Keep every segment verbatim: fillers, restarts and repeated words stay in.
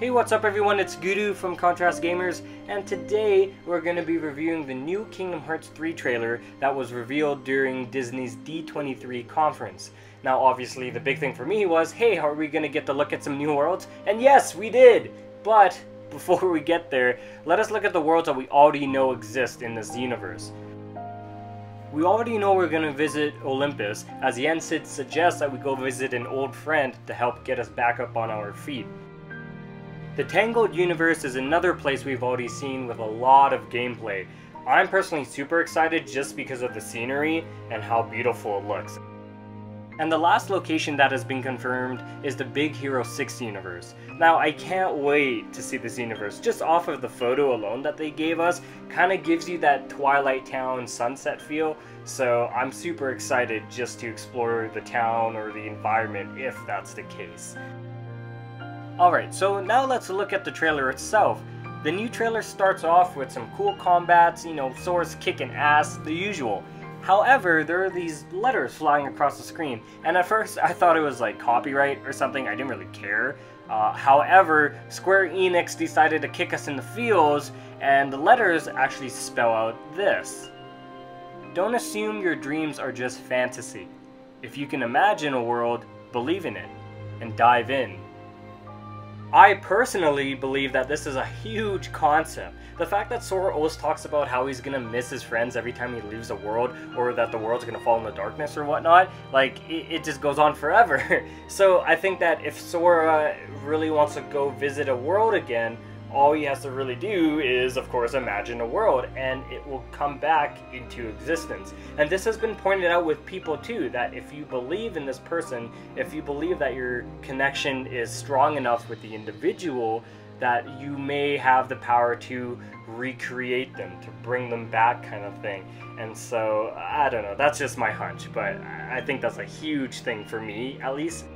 Hey, what's up everyone, it's Gudu from Contrast Gamers, and today we're going to be reviewing the new Kingdom Hearts three trailer that was revealed during Disney's D twenty-three conference. Now obviously the big thing for me was, hey, are we going to get to look at some new worlds? And yes, we did! But before we get there, let us look at the worlds that we already know exist in this universe. We already know we're going to visit Olympus, as Yen Sid suggests that we go visit an old friend to help get us back up on our feet. The Tangled universe is another place we've already seen with a lot of gameplay. I'm personally super excited just because of the scenery and how beautiful it looks. And the last location that has been confirmed is the Big Hero six universe. Now I can't wait to see this universe. Just off of the photo alone that they gave us, kind of gives you that Twilight Town sunset feel, so I'm super excited just to explore the town or the environment if that's the case. Alright, so now let's look at the trailer itself. The new trailer starts off with some cool combats, you know, Sora's kicking ass, the usual. However, there are these letters flying across the screen, and at first I thought it was like copyright or something, I didn't really care. Uh, however, Square Enix decided to kick us in the feels, and the letters actually spell out this. Don't assume your dreams are just fantasy. If you can imagine a world, believe in it, and dive in. I personally believe that this is a huge concept. The fact that Sora always talks about how he's gonna miss his friends every time he leaves a world, or that the world's gonna fall in the darkness or whatnot, like, it, it just goes on forever. So I think that if Sora really wants to go visit a world again, all he has to really do is, of course, imagine a world, and it will come back into existence. And this has been pointed out with people too, that if you believe in this person, if you believe that your connection is strong enough with the individual, that you may have the power to recreate them, to bring them back kind of thing. And so, I don't know, that's just my hunch, but I think that's a huge thing for me, at least.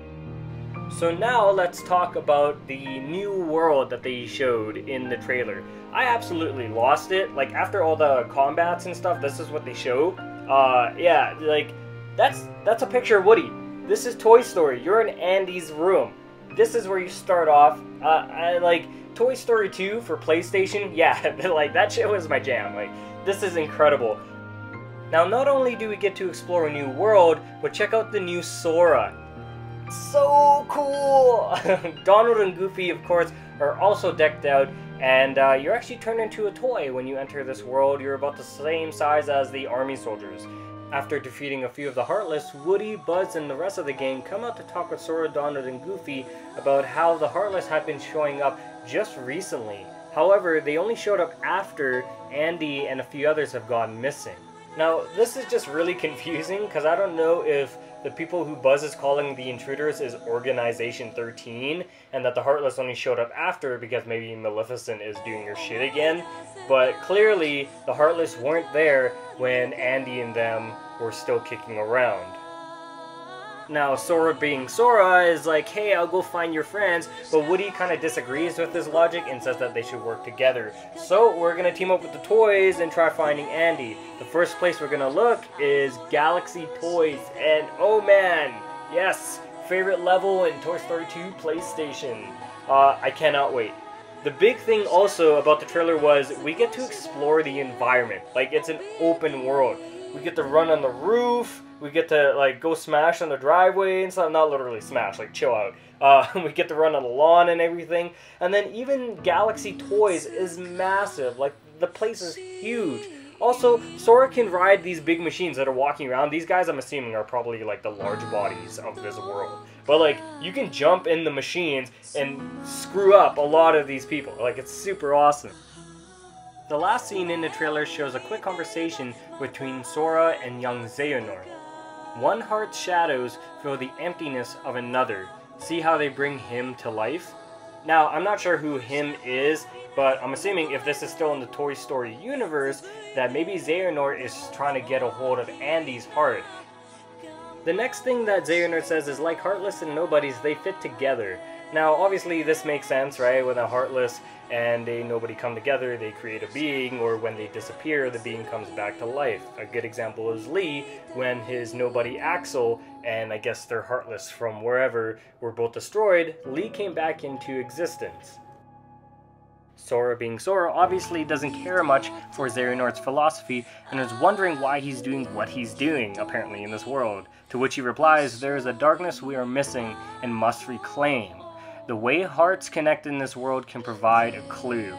So now let's talk about the new world that they showed in the trailer. I absolutely lost it. Like, after all the combats and stuff, this is what they show. Uh, yeah, like, that's, that's a picture of Woody. This is Toy Story. You're in Andy's room. This is where you start off. Uh, I, like, Toy Story two for PlayStation, yeah, like, that shit was my jam. Like, this is incredible. Now, not only do we get to explore a new world, but check out the new Sora. So cool! Donald and Goofy, of course, are also decked out, and uh, you're actually turned into a toy when you enter this world. You're about the same size as the army soldiers. After defeating a few of the Heartless, Woody, Buzz, and the rest of the gang come out to talk with Sora, Donald, and Goofy about how the Heartless have been showing up just recently. However, they only showed up after Andy and a few others have gone missing. Now, this is just really confusing, because I don't know if the people who Buzz is calling the intruders is Organization thirteen, and that the Heartless only showed up after because maybe Maleficent is doing her shit again. But clearly, the Heartless weren't there when Andy and them were still kicking around. Now, Sora being Sora is like, hey, I'll go find your friends, but Woody kind of disagrees with this logic and says that they should work together. So, we're going to team up with the toys and try finding Andy. The first place we're going to look is Galaxy Toys, and oh man, yes, favorite level in Toy Story two PlayStation. Uh, I cannot wait. The big thing also about the trailer was we get to explore the environment. Like, it's an open world. We get to run on the roof. We get to, like, go smash on the driveway and stuff. Not literally smash, like, chill out. Uh, we get to run on the lawn and everything. And then even Galaxy Toys is massive. Like, the place is huge. Also, Sora can ride these big machines that are walking around. These guys, I'm assuming, are probably, like, the large bodies of this world. But, like, you can jump in the machines and screw up a lot of these people. Like, it's super awesome. The last scene in the trailer shows a quick conversation between Sora and young Xehanort. One heart's shadows fill the emptiness of another. See how they bring him to life? Now, I'm not sure who him is, but I'm assuming if this is still in the Toy Story universe, that maybe Xehanort is trying to get a hold of Andy's heart. The next thing that Xehanort says is, like Heartless and Nobodies, they fit together. Now, obviously, this makes sense, right? When a Heartless and a Nobody come together, they create a being, or when they disappear, the being comes back to life. A good example is Lee, when his Nobody Axel, and I guess their Heartless from wherever, were both destroyed, Lee came back into existence. Sora being Sora obviously doesn't care much for Xehanort's philosophy and is wondering why he's doing what he's doing, apparently, in this world. To which he replies, there is a darkness we are missing and must reclaim. The way hearts connect in this world can provide a clue.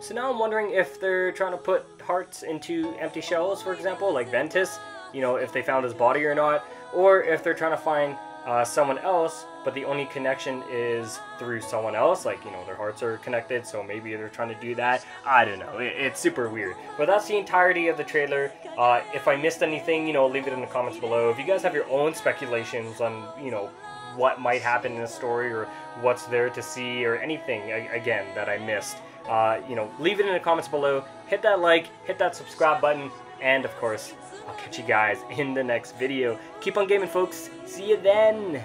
So now I'm wondering if they're trying to put hearts into empty shells, for example, like Ventus, you know, if they found his body or not, or if they're trying to find Uh, someone else, but the only connection is through someone else, like, you know, their hearts are connected, so maybe they're trying to do that. I don't know, it, it's super weird. But that's the entirety of the trailer. Uh, if I missed anything, you know, leave it in the comments below. If you guys have your own speculations on, you know, what might happen in the story or what's there to see or anything, again, that I missed, uh, you know, leave it in the comments below. Hit that like, hit that subscribe button, and of course, I'll catch you guys in the next video. Keep on gaming, folks. See you then.